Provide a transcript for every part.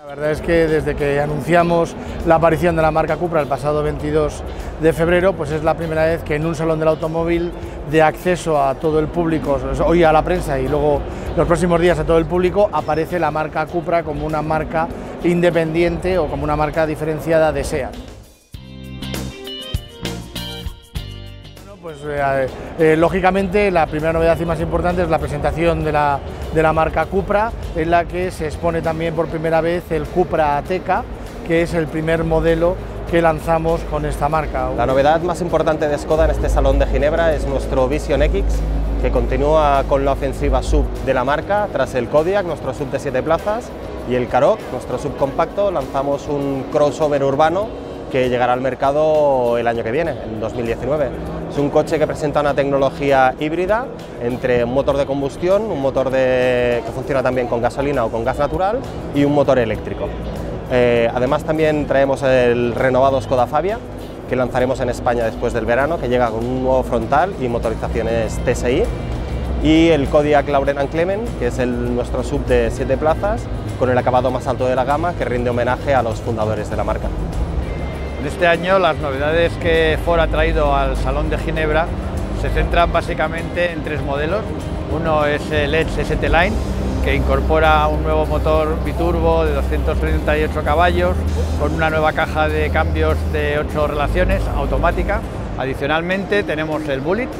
La verdad es que desde que anunciamos la aparición de la marca Cupra el pasado 22 de febrero, pues es la primera vez que en un salón del automóvil de acceso a todo el público, hoy a la prensa y luego los próximos días a todo el público, aparece la marca Cupra como una marca independiente o como una marca diferenciada de SEAT. Pues, lógicamente, la primera novedad y más importante es la presentación de la marca Cupra, en la que se expone también por primera vez el Cupra Ateca, que es el primer modelo que lanzamos con esta marca. La novedad más importante de Skoda en este Salón de Ginebra es nuestro Vision X, que continúa con la ofensiva SUV de la marca. Tras el Kodiaq, nuestro SUV de 7 plazas, y el Karoq, nuestro SUV compacto, lanzamos un crossover urbano que llegará al mercado el año que viene, en 2019. Es un coche que presenta una tecnología híbrida entre un motor de combustión, un motor que funciona también con gasolina o con gas natural y un motor eléctrico. Además también traemos el renovado Skoda Fabia, que lanzaremos en España después del verano, que llega con un nuevo frontal y motorizaciones TSI, y el Kodiaq Lauren & Clement, que es nuestro SUV de 7 plazas, con el acabado más alto de la gama, que rinde homenaje a los fundadores de la marca. Este año las novedades que Ford ha traído al Salón de Ginebra se centran básicamente en tres modelos. Uno es el Edge ST-Line, que incorpora un nuevo motor biturbo de 238 caballos con una nueva caja de cambios de 8 relaciones automática. Adicionalmente tenemos el Bullitt,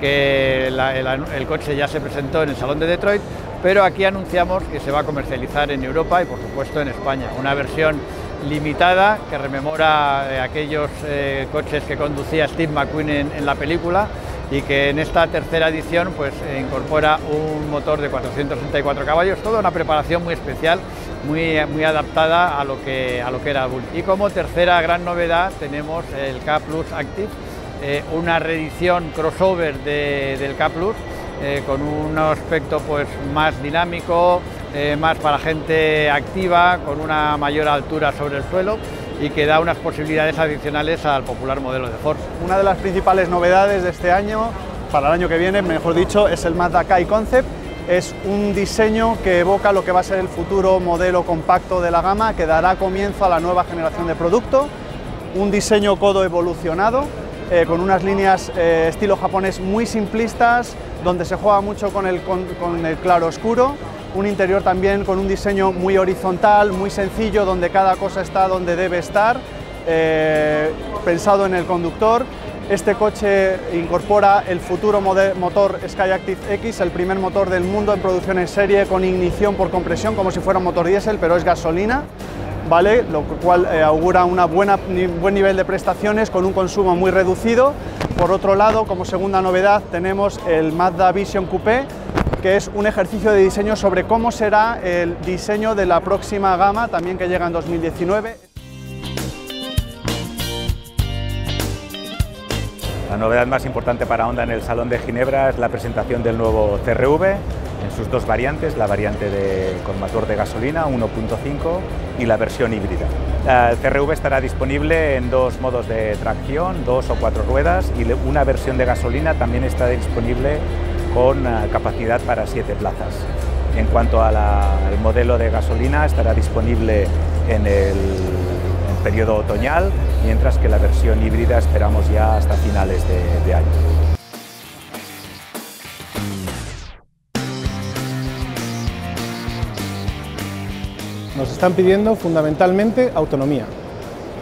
que el coche ya se presentó en el Salón de Detroit, pero aquí anunciamos que se va a comercializar en Europa y por supuesto en España. Una versión limitada que rememora aquellos coches que conducía Steve McQueen en la película, y que en esta tercera edición pues incorpora un motor de 464 caballos, toda una preparación muy especial, muy adaptada a lo que era Bullitt. Y como tercera gran novedad tenemos el Ka+ Active, una reedición crossover del Ka+, con un aspecto pues más dinámico, más para gente activa, con una mayor altura sobre el suelo, y que da unas posibilidades adicionales al popular modelo de Ford. Una de las principales novedades de este año, para el año que viene, mejor dicho, es el Mazda Kai Concept. Es un diseño que evoca lo que va a ser el futuro modelo compacto de la gama, que dará comienzo a la nueva generación de producto. Un diseño codo evolucionado, con unas líneas estilo japonés muy simplistas, donde se juega mucho con el claro oscuro. Un interior también con un diseño muy horizontal, muy sencillo, donde cada cosa está donde debe estar, pensado en el conductor. Este coche incorpora el futuro motor Skyactiv-X, el primer motor del mundo en producción en serie, con ignición por compresión, como si fuera un motor diésel, pero es gasolina, ¿vale? Lo cual augura un buen nivel de prestaciones con un consumo muy reducido. Por otro lado, como segunda novedad, tenemos el Mazda Vision Coupé, que es un ejercicio de diseño sobre cómo será el diseño de la próxima gama, también que llega en 2019. La novedad más importante para Honda en el Salón de Ginebra es la presentación del nuevo TRV, en sus dos variantes, la variante con motor de gasolina 1.5 y la versión híbrida. El TRV estará disponible en dos modos de tracción, 2 o 4 ruedas, y una versión de gasolina también está disponible con capacidad para 7 plazas. En cuanto al modelo de gasolina, estará disponible en el periodo otoñal, mientras que la versión híbrida esperamos ya hasta finales de año. Nos están pidiendo fundamentalmente autonomía,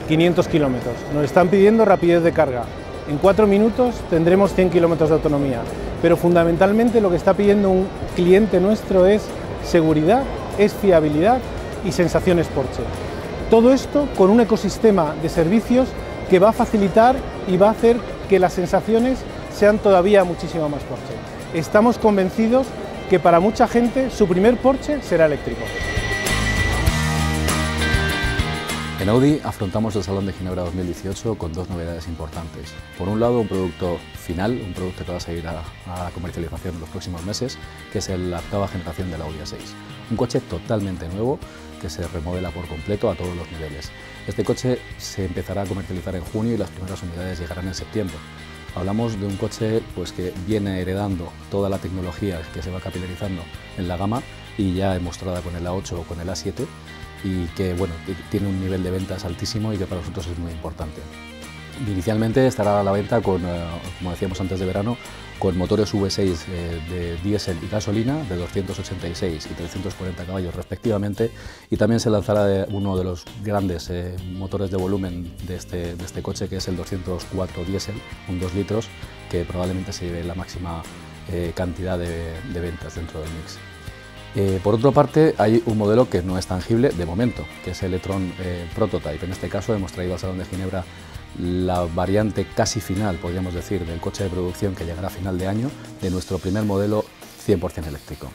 500 kilómetros. Nos están pidiendo rapidez de carga. En 4 minutos tendremos 100 kilómetros de autonomía, pero fundamentalmente lo que está pidiendo un cliente nuestro es seguridad, es fiabilidad y sensaciones Porsche. Todo esto con un ecosistema de servicios que va a facilitar y va a hacer que las sensaciones sean todavía muchísimo más Porsche. Estamos convencidos que para mucha gente su primer Porsche será eléctrico. En Audi afrontamos el Salón de Ginebra 2018 con dos novedades importantes. Por un lado, un producto final, un producto que va a seguir a la comercialización en los próximos meses, que es la 8ª generación del Audi A6. Un coche totalmente nuevo que se remodela por completo a todos los niveles. Este coche se empezará a comercializar en junio y las primeras unidades llegarán en septiembre. Hablamos de un coche pues, que viene heredando toda la tecnología que se va capilarizando en la gama y ya demostrada con el A8 o con el A7, y que bueno, tiene un nivel de ventas altísimo y que para nosotros es muy importante. Inicialmente estará a la venta, con, como decíamos antes de verano, con motores V6 de diésel y gasolina de 286 y 340 caballos respectivamente, y también se lanzará uno de los grandes motores de volumen de este coche, que es el 204 diésel, un 2 litros, que probablemente se lleve la máxima cantidad de ventas dentro del mix. Por otra parte, hay un modelo que no es tangible de momento, que es el e-tron Prototype. En este caso hemos traído al Salón de Ginebra la variante casi final, podríamos decir, del coche de producción que llegará a final de año, de nuestro primer modelo 100% eléctrico.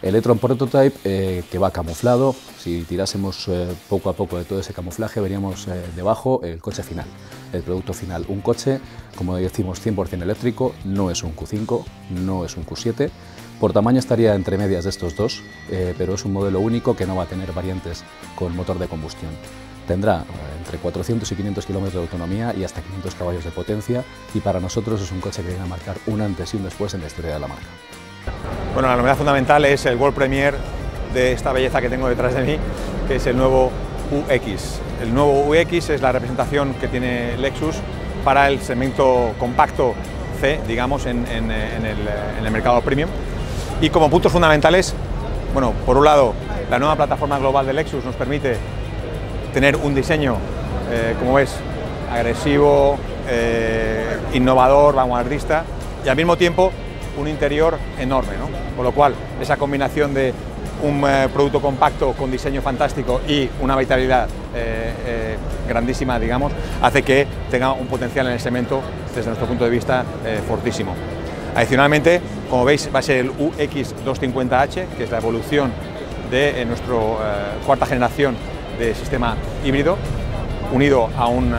El e-tron Prototype, que va camuflado, si tirásemos poco a poco de todo ese camuflaje, veríamos debajo el coche final, el producto final. Un coche, como decimos, 100% eléctrico, no es un Q5, no es un Q7, por tamaño estaría entre medias de estos dos, pero es un modelo único que no va a tener variantes con motor de combustión. Tendrá entre 400 y 500 kilómetros de autonomía y hasta 500 caballos de potencia, y para nosotros es un coche que viene a marcar un antes y un después en la historia de la marca. Bueno, la novedad fundamental es el World Premiere de esta belleza que tengo detrás de mí, que es el nuevo UX. El nuevo UX es la representación que tiene Lexus para el segmento compacto C, digamos, en el mercado premium. Y como puntos fundamentales, bueno, por un lado, la nueva plataforma global de Lexus nos permite tener un diseño, como ves, agresivo, innovador, vanguardista, y al mismo tiempo un interior enorme, ¿no? Con lo cual, esa combinación de un producto compacto con diseño fantástico y una vitalidad grandísima, digamos, hace que tenga un potencial en el segmento, desde nuestro punto de vista, fortísimo. Adicionalmente, como veis, va a ser el UX250H, que es la evolución de nuestra cuarta generación de sistema híbrido, unido a un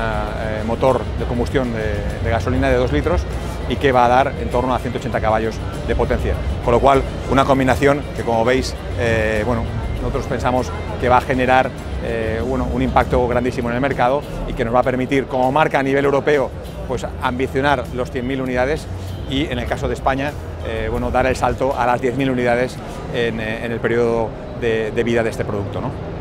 motor de combustión de gasolina de 2 litros y que va a dar en torno a 180 caballos de potencia. Con lo cual, una combinación que, como veis, bueno, nosotros pensamos que va a generar bueno, un impacto grandísimo en el mercado y que nos va a permitir, como marca a nivel europeo, pues ambicionar los 100.000 unidades y, en el caso de España, bueno, dar el salto a las 10.000 unidades en el periodo de vida de este producto, ¿no?